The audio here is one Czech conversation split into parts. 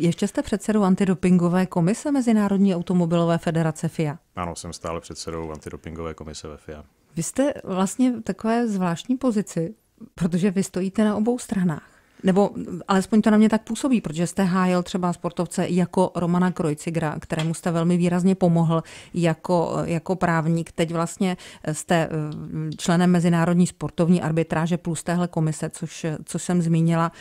Ještě jste předsedou antidopingové komise Mezinárodní automobilové federace FIA. Ano, jsem stále předsedou antidopingové komise ve FIA. Vy jste vlastně v takové zvláštní pozici, protože vy stojíte na obou stranách. Nebo alespoň to na mě tak působí, protože jste hájil třeba sportovce jako Romana Krojcigra, kterému jste velmi výrazně pomohl jako právník. Teď vlastně jste členem Mezinárodní sportovní arbitráže plus téhle komise, což jsem zmínila.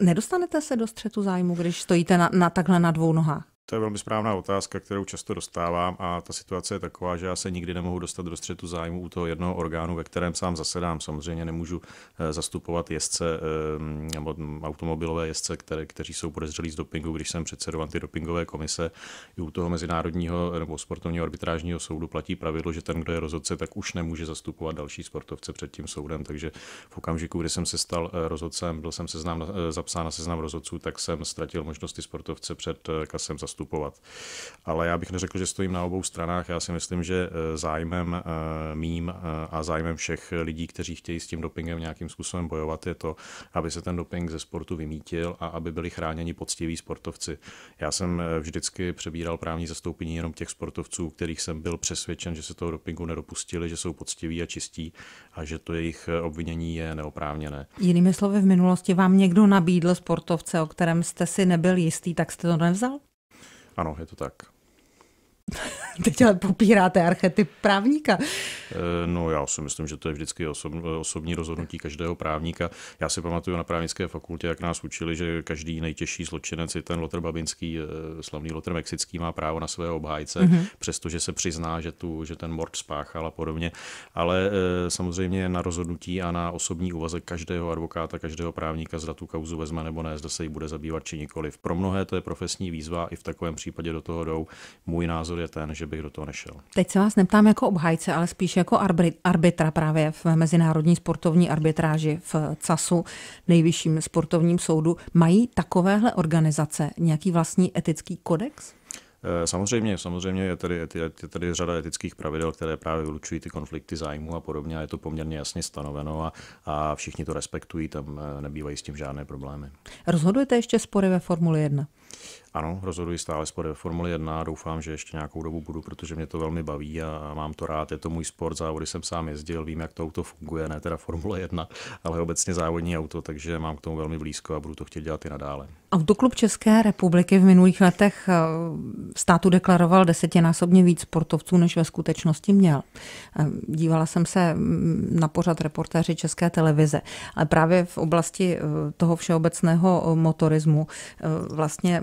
Nedostanete se do střetu zájmu, když stojíte takhle na dvou nohách? To je velmi správná otázka, kterou často dostávám, a ta situace je taková, že já se nikdy nemohu dostat do střetu zájmu u toho jednoho orgánu, ve kterém sám zasedám. Samozřejmě nemůžu zastupovat jezdce nebo automobilové jezdce, kteří jsou podezřelí z dopingu, když jsem předsedou antidopingové komise. I u toho mezinárodního nebo sportovního arbitrážního soudu platí pravidlo, že ten, kdo je rozhodce, tak už nemůže zastupovat další sportovce před tím soudem. Takže v okamžiku, kdy jsem se stal rozhodcem, byl jsem zapsán na seznam rozhodců, tak jsem ztratil možnosti sportovce před CASem zastupovat. Ale já bych neřekl, že stojím na obou stranách. Já si myslím, že zájmem mým a zájmem všech lidí, kteří chtějí s tím dopingem nějakým způsobem bojovat, je to, aby se ten doping ze sportu vymýtil a aby byli chráněni poctiví sportovci. Já jsem vždycky přebíral právní zastoupení jenom těch sportovců, kterých jsem byl přesvědčen, že se toho dopingu nedopustili, že jsou poctiví a čistí a že to jejich obvinění je neoprávněné. Jinými slovy, v minulosti vám někdo nabídl sportovce, o kterém jste si nebyl jistý, tak jste to nevzal? Ano, je to tak. Teď ale popíráte archetyp právníka. No, já si myslím, že to je vždycky osobní rozhodnutí každého právníka. Já si pamatuju na právnické fakultě, jak nás učili, že každý nejtěžší zločinec, i ten Lotr Babinský, slavný Lotr Mexický, má právo na svého obhájce, přestože se přizná, že ten mord spáchal a podobně. Ale samozřejmě na rozhodnutí a na osobní úvaze každého advokáta, každého právníka, zda tu kauzu vezme nebo ne, zda se jí bude zabývat či nikoliv. Pro mnohé to je profesní výzva, i v takovém případě do toho jdou. Můj názor je ten, že bych do toho nešel. Teď se vás neptám jako obhájce, ale spíš jako arbitra právě v Mezinárodní sportovní arbitráži, v CASu, Nejvyšším sportovním soudu. Mají takovéhle organizace nějaký vlastní etický kodex? Samozřejmě je tady řada etických pravidel, které právě vylučují ty konflikty zájmu a podobně, a je to poměrně jasně stanoveno a všichni to respektují, tam nebývají s tím žádné problémy. Rozhodujete ještě spory ve Formuli 1? Ano, rozhoduji stále spory ve Formuli 1, doufám, že ještě nějakou dobu budu, protože mě to velmi baví a mám to rád, je to můj sport, závody jsem sám jezdil, vím, jak to auto funguje, ne teda Formule 1, ale obecně závodní auto, takže mám k tomu velmi blízko a budu to chtět dělat i nadále. Autoklub České republiky v minulých letech státu deklaroval 10násobně víc sportovců, než ve skutečnosti měl. Dívala jsem se na pořad Reportéři České televize, ale právě v oblasti toho všeobecného motorismu vlastně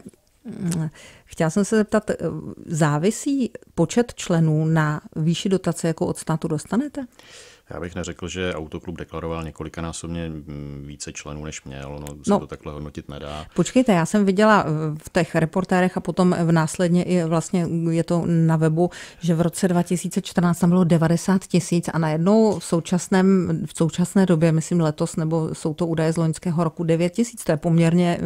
chtěla jsem se zeptat, závisí počet členů na výši dotace, jako od státu dostanete? Já bych neřekl, že Autoklub deklaroval několikanásobně více členů, než měl. No, to takhle hodnotit nedá. Počkejte, já jsem viděla v těch reportérech a potom následně i vlastně je to na webu, že v roce 2014 tam bylo 90 000 a najednou v současné době, myslím letos, nebo jsou to údaje z loňského roku, 9 000. To je poměrně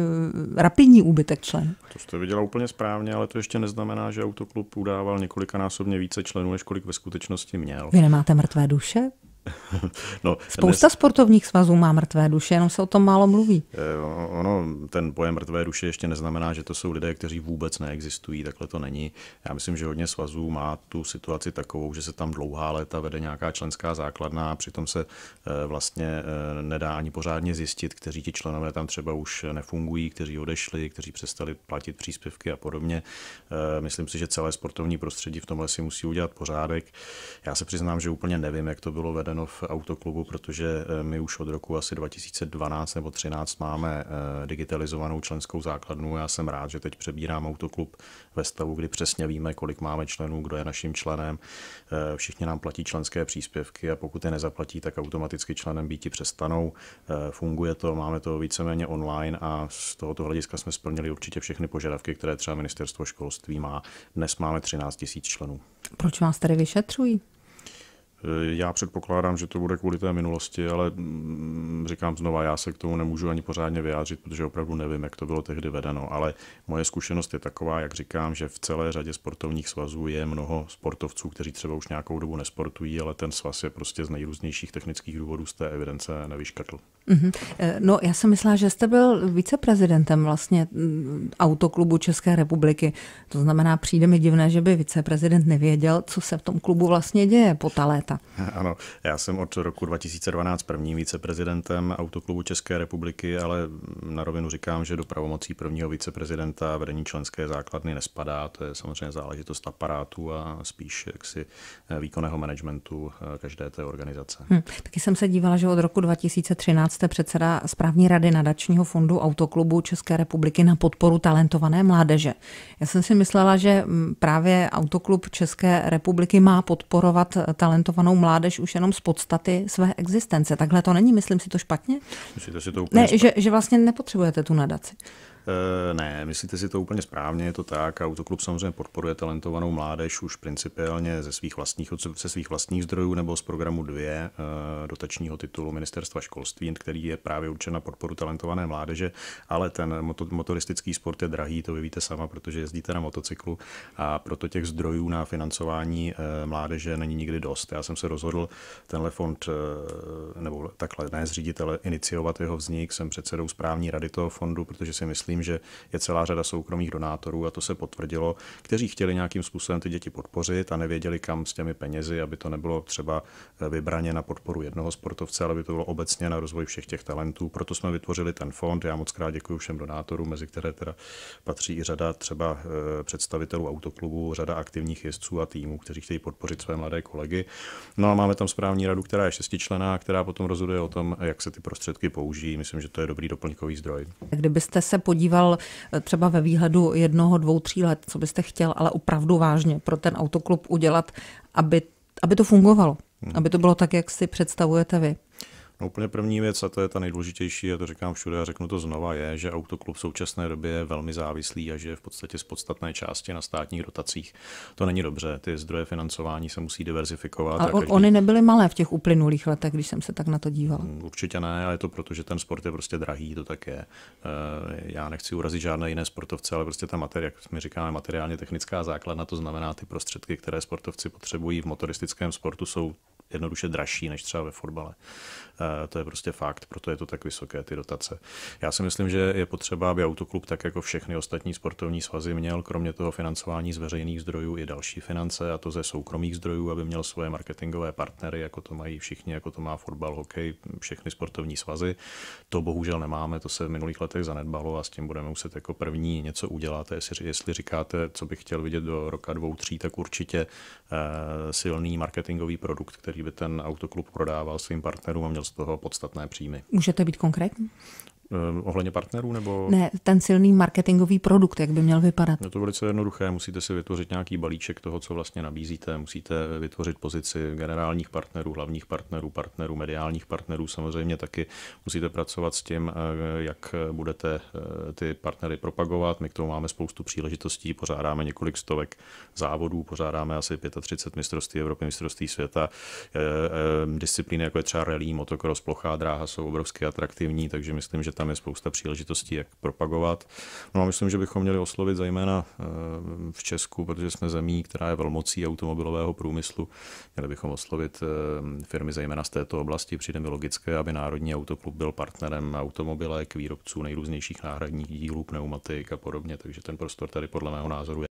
rapidní úbytek členů. To jste viděla úplně správně, ale to ještě neznamená, že Autoklub udával několikanásobně více členů, než kolik ve skutečnosti měl. Vy nemáte mrtvé duše? No, spousta sportovních svazů má mrtvé duše, jenom se o tom málo mluví. Ono, ten pojem mrtvé duše ještě neznamená, že to jsou lidé, kteří vůbec neexistují, takhle to není. Já myslím, že hodně svazů má tu situaci takovou, že se tam dlouhá léta vede nějaká členská základna a přitom se vlastně nedá ani pořádně zjistit, kteří ti členové tam třeba už nefungují, kteří odešli, kteří přestali platit příspěvky a podobně. Myslím si, že celé sportovní prostředí v tomhle si musí udělat pořádek. Já se přiznám, že úplně nevím, jak to bylo vedeno v Autoklubu, protože my už od roku asi 2012 nebo 2013 máme digitalizovanou členskou základnu. Já jsem rád, že teď přebírám Autoklub ve stavu, kdy přesně víme, kolik máme členů, kdo je naším členem. Všichni nám platí členské příspěvky a pokud je nezaplatí, tak automaticky členem býti přestanou. Funguje to, máme to víceméně online a z tohoto hlediska jsme splnili určitě všechny požadavky, které třeba Ministerstvo školství má. Dnes máme 13 000 členů. Proč vás tady vyšetřují? Já předpokládám, že to bude kvůli té minulosti, ale říkám znova, já se k tomu nemůžu ani pořádně vyjádřit, protože opravdu nevím, jak to bylo tehdy vedeno, ale moje zkušenost je taková, jak říkám, že v celé řadě sportovních svazů je mnoho sportovců, kteří třeba už nějakou dobu nesportují, ale ten svaz je prostě z nejrůznějších technických důvodů z té evidence nevyškrtl. No, já jsem myslela, že jste byl viceprezidentem vlastně Autoklubu České republiky. To znamená, přijde mi divné, že by viceprezident nevěděl, co se v tom klubu vlastně děje po ta léta. Ano, já jsem od roku 2012 prvním viceprezidentem Autoklubu České republiky, ale na rovinu říkám, že do pravomocí prvního viceprezidenta vedení členské základny nespadá. To je samozřejmě záležitost aparátu a spíš jaksi výkonného managementu každé té organizace. Taky jsem se dívala, že od roku 2013 jste předseda správní rady nadačního fondu Autoklubu České republiky na podporu talentované mládeže. Já jsem si myslela, že právě Autoklub České republiky má podporovat talentovanou mládež už jenom z podstaty své existence. Takhle to není, myslím si to špatně? Myslíte si to úplně špatně? Že vlastně nepotřebujete tu nadaci. Ne, myslíte si to úplně správně, je to tak. Autoklub samozřejmě podporuje talentovanou mládež už principiálně ze svých vlastních zdrojů nebo z programu 2 dotačního titulu Ministerstva školství, který je právě určen na podporu talentované mládeže, ale ten motoristický sport je drahý, to vy víte sama, protože jezdíte na motocyklu a proto těch zdrojů na financování mládeže není nikdy dost. Já jsem se rozhodl tenhle fond, nebo takhle ne zřídit, ale iniciovat jeho vznik. Jsem předsedou správní rady toho fondu, protože si myslím, že je celá řada soukromých donátorů, a to se potvrdilo, kteří chtěli nějakým způsobem ty děti podpořit a nevěděli, kam s těmi penězi, aby to nebylo třeba vybraně na podporu jednoho sportovce, ale by to bylo obecně na rozvoj všech těch talentů. Proto jsme vytvořili ten fond. Já moc krát děkuji všem donátorům, mezi které teda patří i řada třeba představitelů Autoklubu, řada aktivních jezdců a týmů, kteří chtějí podpořit své mladé kolegy. No a máme tam správní radu, která je šestičlenná, která potom rozhoduje o tom, jak se ty prostředky použijí. Myslím, že to je dobrý doplňkový zdroj. Kdybyste se podíval třeba ve výhledu 1, 2, 3 let, co byste chtěl, ale opravdu vážně pro ten Autoklub udělat, aby to fungovalo, aby to bylo tak, jak si představujete vy? No, úplně první věc, a to je ta nejdůležitější, já to říkám všude a řeknu to znova, je, že Autoklub v současné době je velmi závislý a že je v podstatě z podstatné části na státních dotacích. To není dobře, ty zdroje financování se musí diverzifikovat. Ale oni nebyly malé v těch uplynulých letech, když jsem se tak na to díval. Určitě ne, ale je to proto, že ten sport je prostě drahý, to tak je. Já nechci urazit žádné jiné sportovce, ale prostě ta materie, jak my říkáme, materiálně technická základna, to znamená ty prostředky, které sportovci potřebují v motoristickém sportu, jsou jednoduše dražší než třeba ve fotbale. To je prostě fakt, proto je to tak vysoké, ty dotace. Já si myslím, že je potřeba, aby Autoklub, tak jako všechny ostatní sportovní svazy, měl kromě toho financování z veřejných zdrojů i další finance, a to ze soukromých zdrojů, aby měl svoje marketingové partnery, jako to mají všichni, jako to má fotbal, hokej, všechny sportovní svazy. To bohužel nemáme, to se v minulých letech zanedbalo a s tím budeme muset jako první něco udělat. Jestli říkáte, co bych chtěl vidět do roka 2, 3, tak určitě silný marketingový produkt, který by ten Autoklub prodával svým partnerům a měl z toho podstatné příjmy. Můžete být konkrétní? Ohledně partnerů nebo? Ne, ten silný marketingový produkt, jak by měl vypadat? Je to velice jednoduché, musíte si vytvořit nějaký balíček toho, co vlastně nabízíte, musíte vytvořit pozici generálních partnerů, hlavních partnerů, partnerů, mediálních partnerů, samozřejmě taky musíte pracovat s tím, jak budete ty partnery propagovat. My k tomu máme spoustu příležitostí, pořádáme několik stovek závodů, pořádáme asi 35 mistrovství Evropy, mistrovství světa. Disciplíny, jako je třeba rally, motocross, plochá dráha, jsou obrovsky atraktivní, takže myslím, že tam je spousta příležitostí, jak propagovat. No a myslím, že bychom měli oslovit zejména v Česku, protože jsme zemí, která je velmocí automobilového průmyslu. Měli bychom oslovit firmy zejména z této oblasti. Přijde mi logické, aby Národní autoklub byl partnerem automobilek, výrobců nejrůznějších náhradních dílů, pneumatik a podobně. Takže ten prostor tady podle mého názoru je.